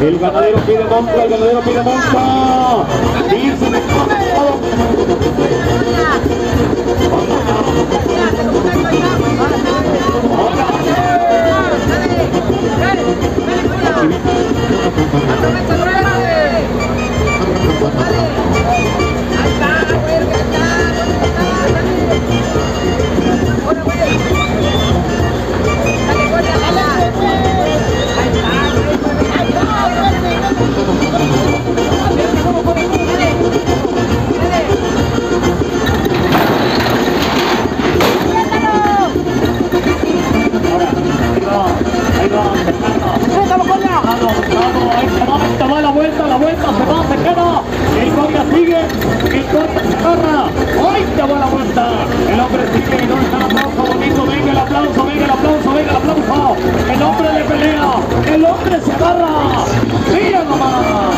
El ganadero pide monta, el ganadero pide monta. Dice el hombre le pelea, el hombre se agarra, mira nomás.